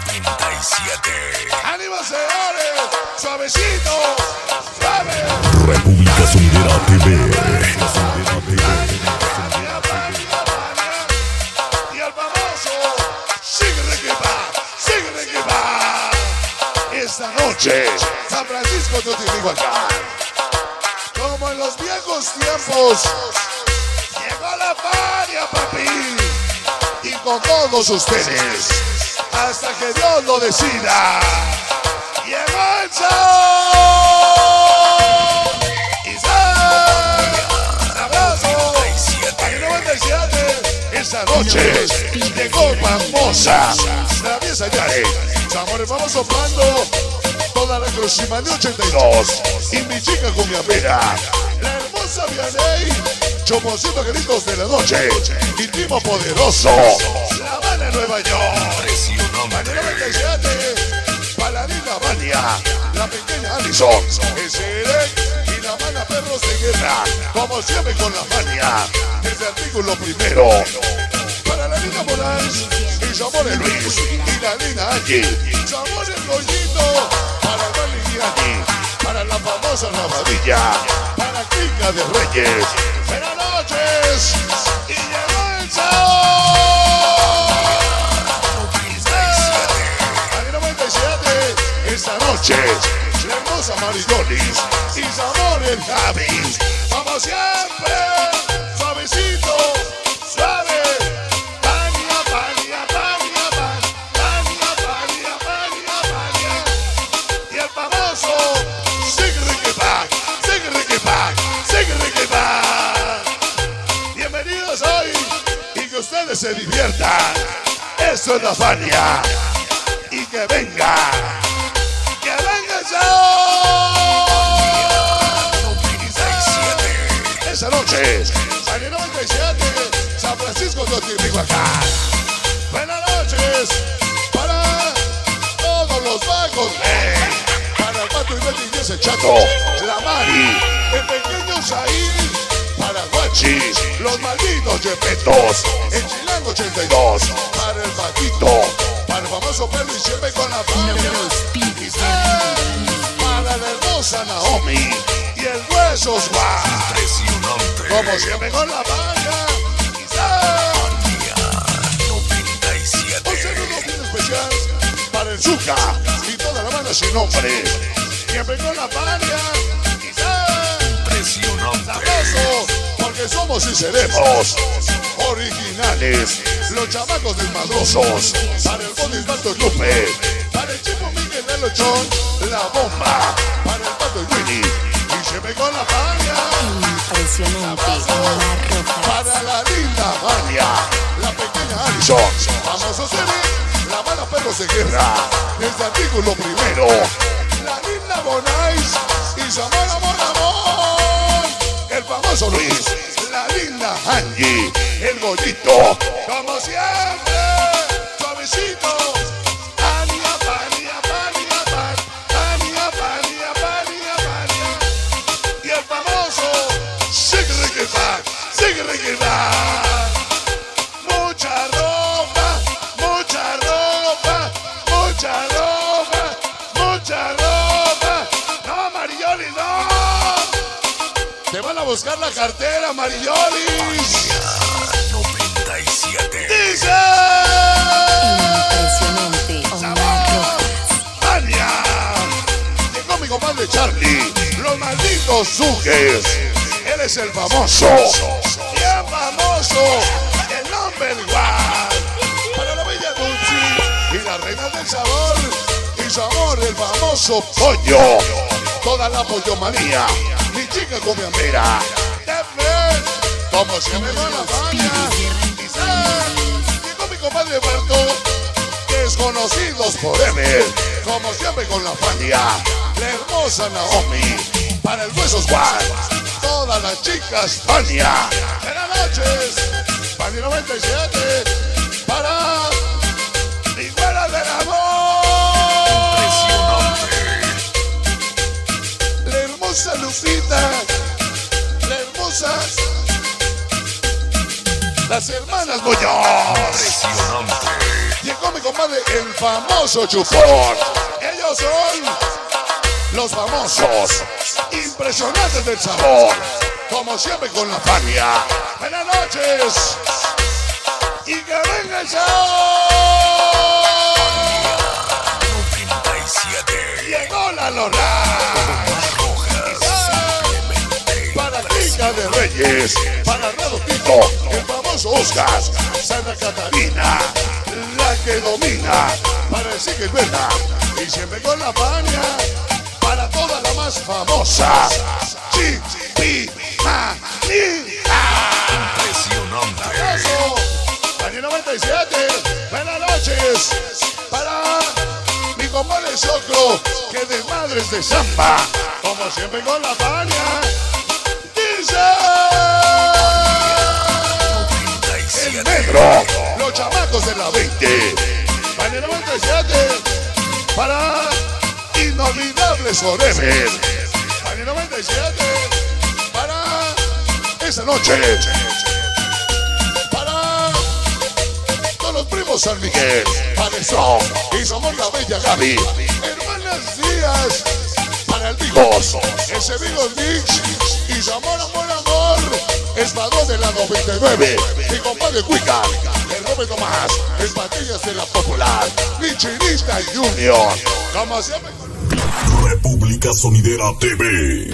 37. ¡Ánimo, señores! ¡Suavecito! ¡Suave! República Sonidera TV. Y el famoso Sigrequipa. Esta noche, San Francisco de Totimehuacán. Como en los viejos tiempos, llegó la paria, papi. Y con todos ustedes, hasta que Dios lo decida, llegó el show. Y sal, abrazo. El 97. Esta noche llegó famosa la pieza Yare. Amores, vamos soplando toda la Cruzima de 82. Y mi chica con mi apera, la hermosa Vianey. Chomocito gritos de la noche. Y Timo Poderoso. La Habana, Nueva York. Paladina Vania, la pequeña Alison, S.E.R.E. y la mala Perros de Guerra, como siempre con la mania, desde artículo primero. Para la linda Morales y Samore Luis y la linda Angie, Samore Goyito, para Vali Gianni, para la famosa Rabadilla, para Kika de Reyes. Buenas noches y llegó el show. Esta noche, la hermosa Maridolis y Sabor el Javi. Vamos siempre, suavecito, suave. Tania, Tania, Tania, Tania, Tania, Tania, Tania. Y el famoso Sigrequipa, Sigrequipa, Sigrequipa. Bienvenidos hoy y que ustedes se diviertan. Eso es la Fania. Y que venga. Esa noche, Salerno 37, San Francisco de Totimehuacán. Buenas noches para todos los vagos, para el Pato y Betty y ese Chato, la Mari, el pequeño Saíl, para Guachi, los malditos Yepetos, el Chilango 82, para el Paquito, para el famoso Perro y siempre con la familia. Naomi y el hueso va como siempre con la vaca. Un saludo bien especial para el Zuka y toda la banda sin nombre, siempre con la vaca. Abrazo, porque somos y seremos originales, los chamacos desmadrosos, para el Bonis Balto Lupe, para el Chico Miguel del Ochón, la bomba, para el Pato y Winnie, y se ve con la Fania. Impresionante, para la linda Fania, la pequeña Alison, vamos a hacer la mala Perros de Guerra, desde artículo primero, la linda Bonais y Samara Monamón, el famoso Luis, la linda Angie, el Goyito, como siempre, suavecito. Mucha ropa, mucha ropa, mucha ropa, mucha ropa. No, Mariolis, no. Te van a buscar la cartera, Mariolis. 97. Dice. Impresionante. Sabor. Alia. Llegó mi compadre Charlie. Los malditos sujes. Él es el famoso. Bien famoso, el number one. Para la bella Dulce y la reina del sabor. Y sabor, el famoso pollo. Toda la pollomanía. Mi chica con mi amera. Como siempre con la Fania. Y con mi compadre Marco. Desconocidos por M. Como siempre con la Fania. La hermosa Naomi. Para el Huesos Juan. Todas las chicas, Fania. Buenas noches, Fania 97, para Iguala del Amor. Impresionante. La hermosa Lupita, la hermosa, las hermanas Muñoz. Impresionante. Llegó mi compadre, el famoso chupón. Ellos son los famosos, impresionantes del sabor, como siempre con la Fania. Buenas noches y que venga el sabor. 97. Llegó la lona. De Reyes, para Radotito, el famoso Oscar, Santa Catarina, la que domina, para el Sigrequipa, y siempre con la Fania, para toda la más famosa, Chipimanía. Impresionante. Eso, Fania 97, buenas noches, para mi compadre Socro, que de madres de samba, como siempre con la Fania. El negro, los chamacos de la 20, para el 97, para inolvidables oremes, para el 97, para esa noche, para todos los primos San Miguel, para el Son, y somos la bella Gaby, hermanas Díaz, para el Vigos, ese Vigos Dix. Y su amor, amor, amor, es padrón de la 99. Mi compadre Cuica, el Robert Tomás, es patillas de la popular, Michinista Junior. Como siempre, República Sonidera TV.